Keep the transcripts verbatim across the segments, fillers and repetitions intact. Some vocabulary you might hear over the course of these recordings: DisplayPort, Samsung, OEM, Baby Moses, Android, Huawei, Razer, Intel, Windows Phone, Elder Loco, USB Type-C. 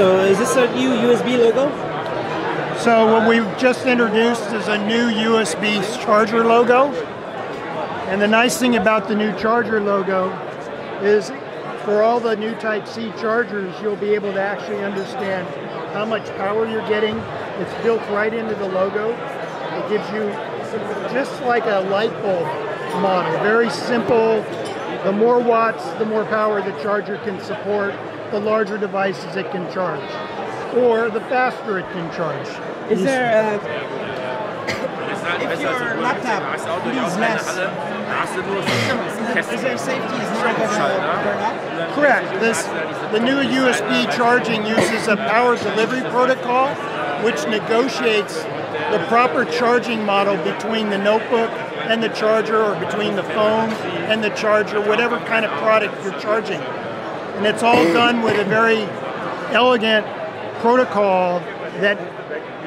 So is this a new U S B logo? So what we've just introduced is a new U S B charger logo. And the nice thing about the new charger logo is for all the new Type C chargers, you'll be able to actually understand how much power you're getting. It's built right into the logo. It gives you just like a light bulb model, very simple. The more watts, the more power the charger can support, the larger devices it can charge, or the faster it can charge. Is there a, if your laptop needs less, is there safety is not going to burn up? Correct. This, the new U S B charging uses a power delivery protocol, which negotiates the proper charging model between the notebook and the charger, or between the phone and the charger, whatever kind of product you're charging. And it's all done with a very elegant protocol that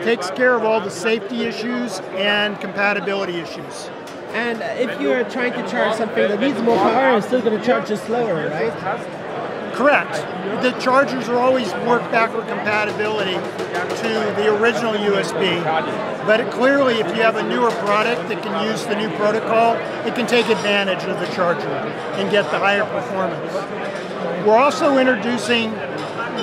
takes care of all the safety issues and compatibility issues. And if you're trying to charge something that needs more power, it's still going to charge you slower, right? Correct. The chargers are always work backward compatibility to the original U S B. But it, clearly, if you have a newer product that can use the new protocol, it can take advantage of the charger and get the higher performance. We're also introducing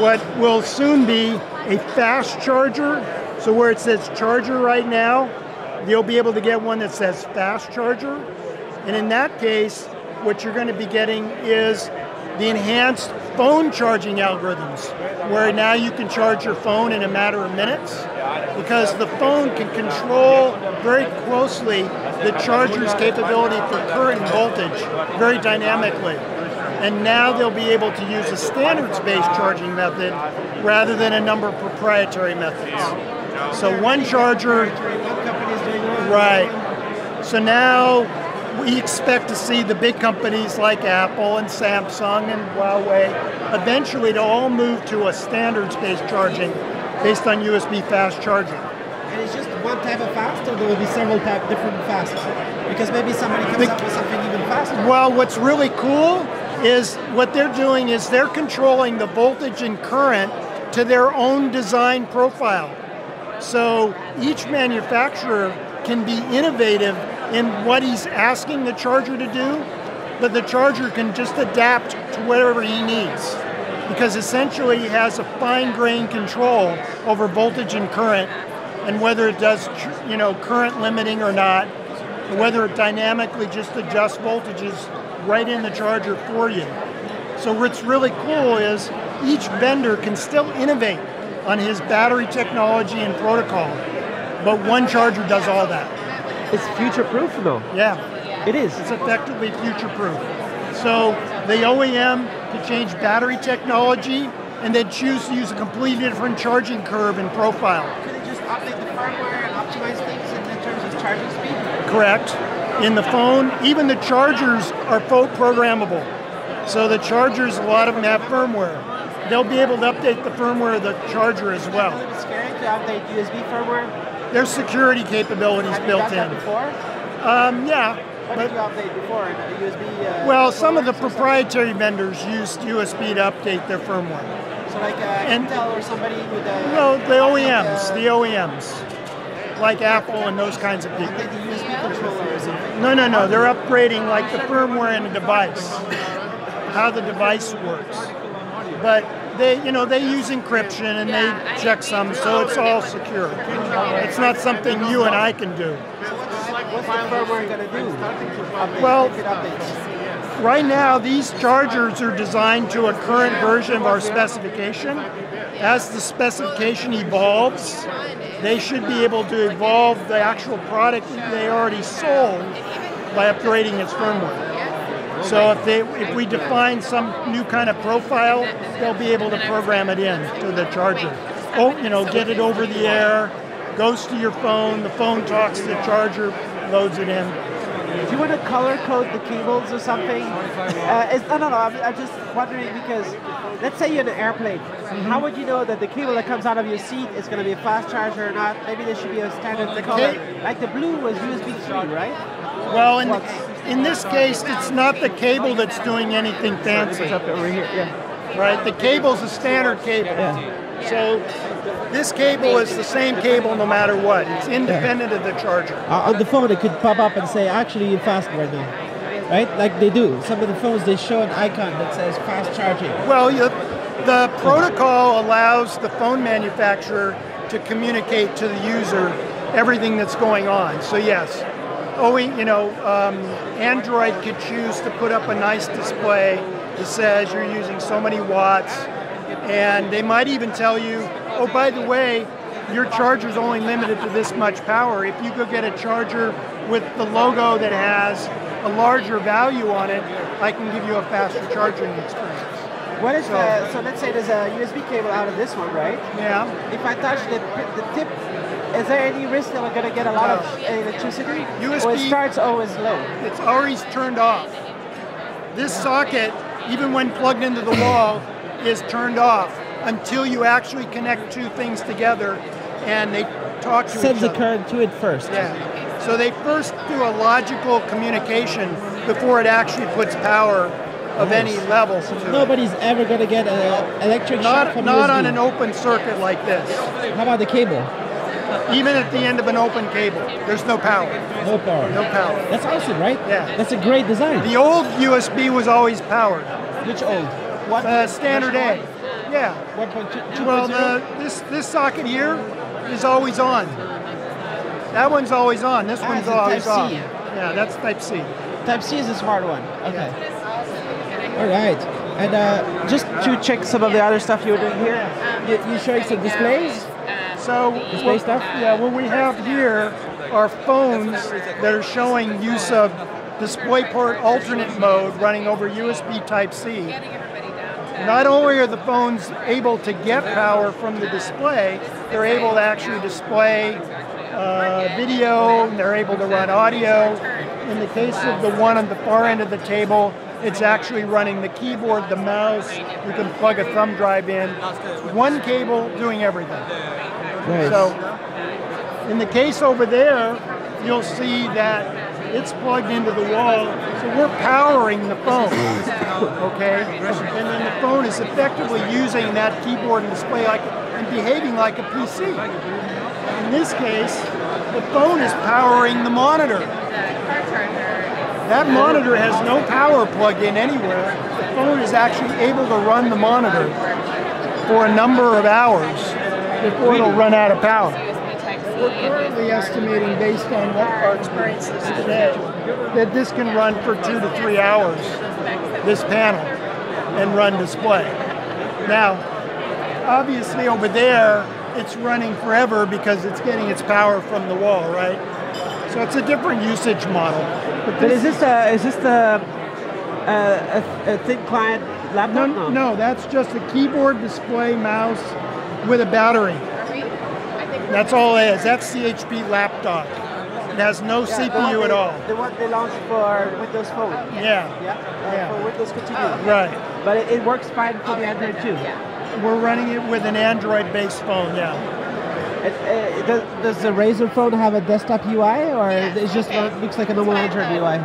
what will soon be a fast charger. So where it says charger right now, you'll be able to get one that says fast charger. And in that case, what you're going to be getting is the enhanced phone charging algorithms, where now you can charge your phone in a matter of minutes, because the phone can control very closely the charger's capability for current and voltage very dynamically. And now they'll be able to use a standards-based charging method rather than a number of proprietary methods. So one charger, right. So now we expect to see the big companies like Apple and Samsung and Huawei eventually to all move to a standards-based charging based on U S B fast charging. And it's just one type of fast, or there will be several type different fasts? Because maybe somebody comes the, up with something even faster. Well, what's really cool is what they're doing is they're controlling the voltage and current to their own design profile. So each manufacturer can be innovative in what he's asking the charger to do, but the charger can just adapt to whatever he needs, because essentially he has a fine-grained control over voltage and current, and whether it does, you know, current limiting or not, and whether it dynamically just adjusts voltages right in the charger for you. So what's really cool is each vendor can still innovate on his battery technology and protocol, but one charger does all that. It's future-proof, though. Yeah, it is. It's effectively future-proof. So the O E M could change battery technology and then choose to use a completely different charging curve and profile. Could it just update the firmware and optimize things in terms of charging speed? Correct. In the phone, even the chargers are full programmable. So the chargers, a lot of them have firmware. They'll be able to update the firmware of the charger as well. Is it a little scary to update U S B firmware? There's security capabilities built in. Have you done that before? Um, yeah. What did you update before? U S B? Uh, well, some of the proprietary vendors used U S B to update their firmware. So like uh, Intel or somebody with a... No, the O E Ms. The O E Ms. Like Apple and those kinds of people. Like the U S B controller or something? No, no, no. They're upgrading like the firmware in a device. How the device works. But they, you know, they use encryption and yeah, they check some, so it's all secure. It's not something you and I can do. What's the firmware going to do? Well, right now these chargers are designed to a current version of our specification. As the specification evolves, they should be able to evolve the actual product that they already sold by upgrading its firmware. So if they, if we define some new kind of profile, they'll be able to program it in to the charger. Oh, you know, get it over the air, goes to your phone, the phone talks to the charger, loads it in. Do you want to color code the cables or something? Uh, it's, no, no, no, I'm, I'm just wondering because, let's say you're in an airplane. Mm-hmm. How would you know that the cable that comes out of your seat is going to be a fast charger or not? Maybe there should be a standard the color. Like the blue was U S B three, right? Well, in, the, in this case, it's not the cable that's doing anything fancy. It's up over here, yeah. Right? The cable's a standard cable. Yeah. So this cable is the same cable no matter what. It's independent yeah. of the charger. Uh, on the phone, it could pop up and say, actually, you're fast right now, right? Like they do. Some of the phones, they show an icon that says fast charging. Well, you, the protocol allows the phone manufacturer to communicate to the user everything that's going on. So yes, oh, you know, um, Android could choose to put up a nice display that says you're using so many watts, and they might even tell you, oh, by the way, your charger's only limited to this much power. If you go get a charger with the logo that has a larger value on it, I can give you a faster charging experience. What is so, the, so let's say there's a U S B cable out of this one, right? Yeah. If I touch the, the tip, is there any risk that we're going to get a lot of electricity? U S B, or it starts always low? It's always turned off. This yeah. socket, even when plugged into the wall, is turned off until you actually connect two things together and they talk to Send each other. Send the current to it first. Yeah. So they first do a logical communication before it actually puts power of nice. any level. So nobody's it. ever going to get an electric not, shock from Not U S B. On an open circuit like this. How about the cable? Even at the end of an open cable, there's no power. No power. No power. That's awesome, right? Yeah. That's a great design. The old U S B was always powered. Which old? What? Uh, standard A. Yeah. one point two. Well, the, this this socket here is always on. That one's always on. This ah, one's always Type-C. off. Yeah, that's Type-C. Type-C is the smart one. Okay. Yeah. All right. And uh, just to check some of the other stuff you're doing here, you, you showing some displays. So, display stuff? Yeah, what we have here are phones that are showing use of DisplayPort alternate mode running over U S B Type-C. Not only are the phones able to get power from the display, they're able to actually display uh, video, and they're able to run audio. In the case of the one on the far end of the table, it's actually running the keyboard, the mouse, you can plug a thumb drive in. One cable doing everything. Nice. So, in the case over there, you'll see that it's plugged into the wall, so we're powering the phone, okay? And then the phone is effectively using that keyboard and display like, and behaving like a P C. In this case, the phone is powering the monitor. That monitor has no power plugged in anywhere. The phone is actually able to run the monitor for a number of hours before it'll run out of power. We're currently estimating, based on what our experience is today, that this can run for two to three hours, this panel, and run display. Now, obviously over there, it's running forever because it's getting its power from the wall, right? So it's a different usage model. But, but is this a is this the a, a, a thin client laptop? No, no, no, that's just a keyboard, display, mouse with a battery. That's all it is. That's C H P laptop. It has no yeah, C P U they, at all. The one they launched for Windows Phone. Yeah. Yeah. Uh, yeah. For Windows Phone. Right. But it, it works fine for the Android too. Yeah. We're running it with an Android-based phone. Yeah. It, it, does, does the Razer phone have a desktop U I, or yes, it just okay. looks like a normal Android U I?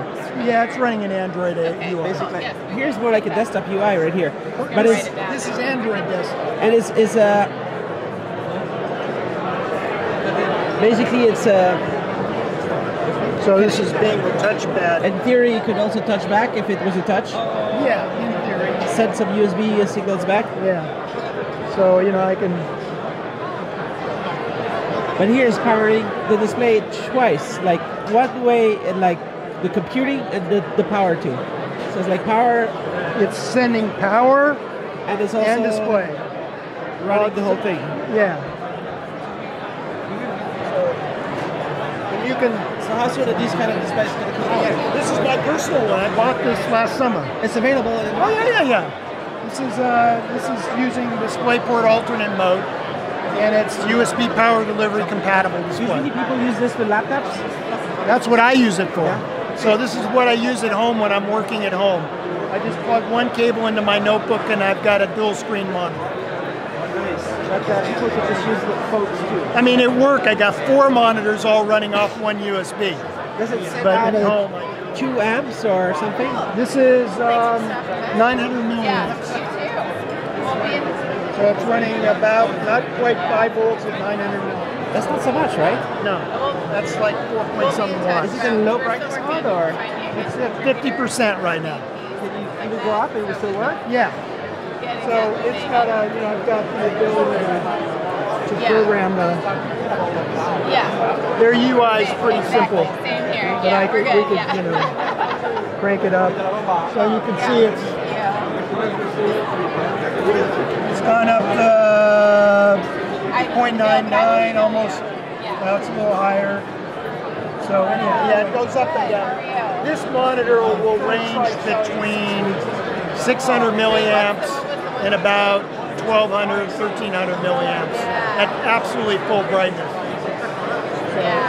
Yeah, it's running an Android okay. U I. Basically, yes. Here's more like a desktop U I right here. But it's, this is Android desktop. And it's, it's uh, basically it's a... Uh, so this is being a touchpad. In theory, you could also touch back if it was a touch. Yeah, in theory. Send some U S B signals back. Yeah. So, you know, I can... But here's powering the display twice, like one way and like the computing and the, the power too. So it's like power. It's sending power and it's also and display. Running the whole thing. Yeah. So, you can. So how soon are these kind of displays going to come out? Yeah. This is my personal one. I bought this last summer. It's available. In oh yeah, yeah, yeah. This is uh, this is using DisplayPort alternate mode. And it's U S B power delivery compatible display. Usually people use this for laptops? That's what I use it for. Yeah. So this is what I use at home when I'm working at home. I just plug one cable into my notebook and I've got a dual screen monitor. Nice. But uh, people could just use the phones too. I mean, at work I got four monitors all running off one U S B. Does it send out at home, like, two amps or something? This is um, nine hundred milliamps. Yeah. So it's running about not quite five volts at nine hundred milliamps. That's not so much, right? No, that's like four point something watts. Is it in low bright spot or? It's at fifty percent right now. Did you go up? It will still work? Yeah. So it's got a, you know, I've got the ability to yeah. program the. Yeah. Their U I is pretty exactly. simple. Same here. But yeah, I could, we could, yeah. you know, crank it up. So you can yeah. see it's. Yeah. It's gone up to point nine nine almost. Yeah. Now it's a little higher. So anyway, yeah, it goes up and down. This monitor will range between six hundred milliamps and about twelve hundred, thirteen hundred milliamps at absolutely full brightness. So,